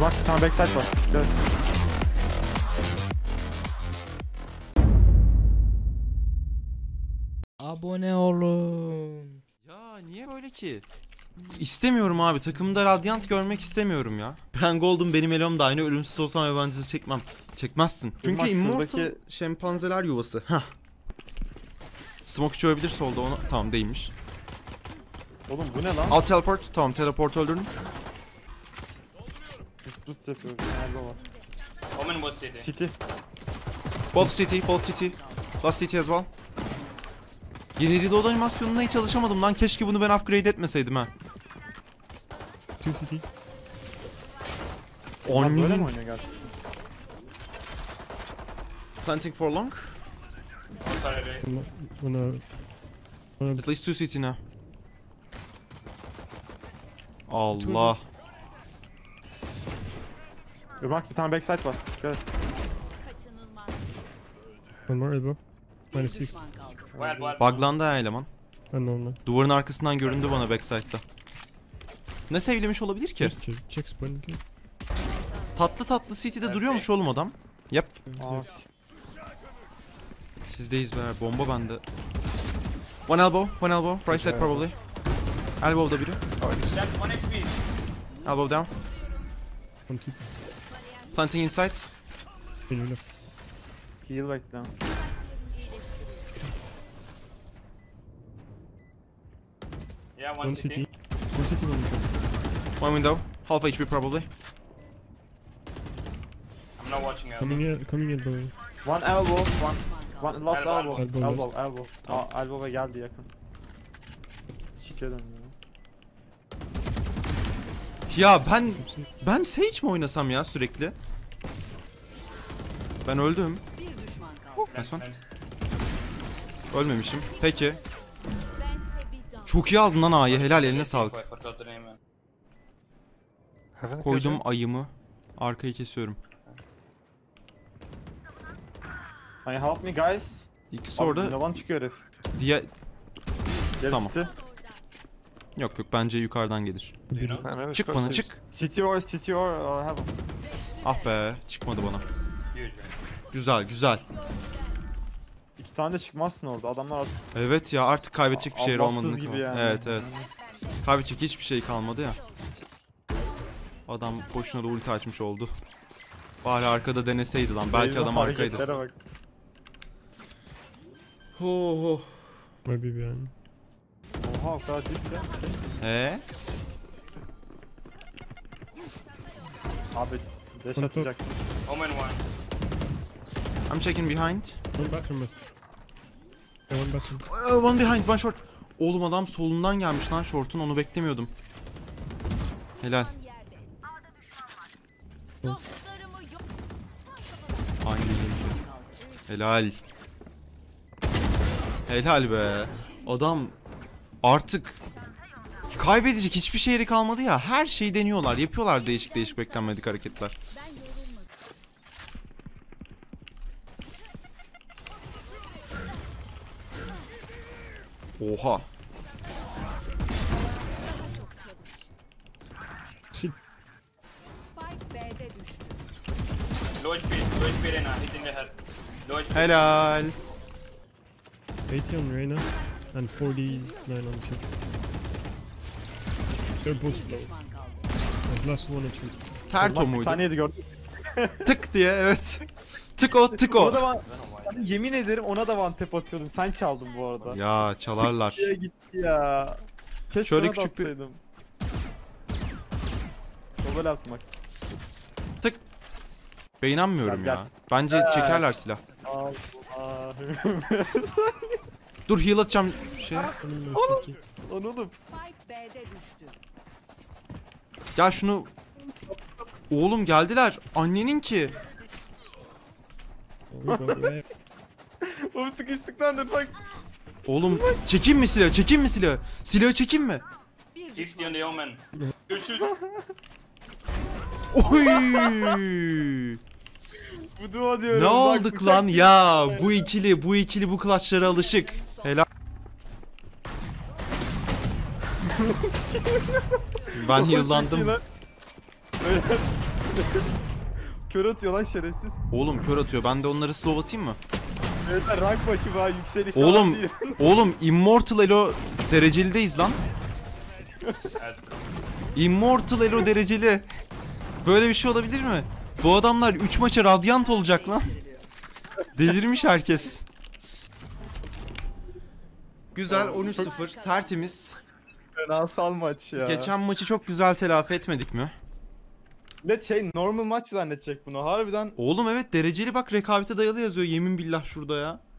Bak tam backside var. Evet. Abone olun. Ya niye böyle ki? İstemiyorum abi, takımda Radiant görmek istemiyorum ya. Ben Golden, benim elom da aynı, ölümsüz olsam yabancısı çekmem. Çekmezsin. Çünkü Immortal şempanzeler yuvası. Hah. Smoke çövebilir solda ona. Tamam değilmiş. Oğlum bu ne lan? Al teleport. Tamam teleport öldürdüm. Pıs pıs yapıyorum. Nerede var? Omen bot city. City. Bot city, bot city. Last city as well. Yeni reload animasyonuna hiç çalışamadım lan. Keşke bunu ben upgrade etmeseydim ha. Two city. Onlar böyle mi oynuyor gerçekten? Planting for long. At least two city now. Allah. Bak bir tane backside var. Evet. One more elbow. Minus 6. Buglandı ya eleman. Duvarın arkasından göründü bana backside'da. Ne sevlemiş olabilir ki? Tatlı tatlı city'de duruyormuş oğlum adam. Yap. Sizdeyiz be, bomba bende. One elbow, one elbow. Right side probably. Elbow'da biri. Elbow down. Planting inside. Heal right down. Yeah, one city. One window. Half HP probably. I'm not watching out. Coming in boy. One elbow, one last elbow. Elbow. Aa, elbow'a geldi yakın. Şike dönüyor. Ya ben Sage mi oynasam ya sürekli? Ben öldüm. Bir düşman kaldı. Ölmemişim. Peki. Çok iyi aldın lan A'yı. Helal, eline sağlık. Koydum ayımı. Arkayı kesiyorum. Hani help me guys. İkisi orada. Yalan çıkıyor herif. Tamam. Yok bence yukarıdan gelir. Çık bana çık. City or heaven. Ah be, çıkmadı bana. Güzel. İki tane de çıkmazsın orada adamlar artık. Evet ya, artık kaybedecek bir şey olmadığını gibi yani. Evet. Kaybedecek hiçbir şey kalmadı ya. Adam boşuna da ulti açmış oldu. Bari arkada deneseydi lan, belki adam arkaydı. Ho. Maybe bir an. Oha, o kadar ciddi. Abi, deş atacak. Omen one. I'm checking behind. One bathroom. One behind, one short. Oğlum adam solundan gelmiş lan short'un, onu beklemiyordum. Helal. Aynı. Helal be. Adam artık kaybedecek hiçbir şeyleri kalmadı ya. Her şeyi deniyorlar, yapıyorlar değişik beklenmedik hareketler. Oha. Spike B'de düştü. Loş bir Reyna, izinde her. Helal. 80 on Reyna and 49 on Q. They're both low. Atlasone on Q. Tarto muydu? Saniyede gördüm. Tık diye, evet. Tık o. Yemin ederim ona da one tap atıyordum. Sen çaldın bu arada. Ya çalarlar. Gitti ya. Keşke şöyle küçük bir... Dovela atmak. Tık. Beğenmiyorum ya. Bence çekerler silah. Dur heal atacağım. Oğlum. Gel şunu. Oğlum geldiler. Annenin ki. Oğlum sıkıştıktan da bak. Oğlum çekeyim mi silahı? Silahı çekeyim mi? Oy! Bu dua diyorum. Ne olduk lan ya? Bu ikili bu clutch'lara alışık. Helal. Ben heal'landım. Kör atıyor lan şerefsiz. Oğlum kör atıyor. Ben de onları slow atayım mı? Evet lan, rank maçı var, yükseliş. Oğlum, oğlum Immortal Elo derecelideyiz lan. Immortal Elo dereceli. Böyle bir şey olabilir mi? Bu adamlar 3 maça Radiant olacak lan. Delirmiş herkes. Güzel, 13-0 tertemiz. Fenasal maç ya. Geçen maçı çok güzel telafi etmedik mi? Net şey, normal maç zannedecek bunu harbiden. Oğlum evet, dereceli bak, rekabete dayalı yazıyor yemin billah şurada ya.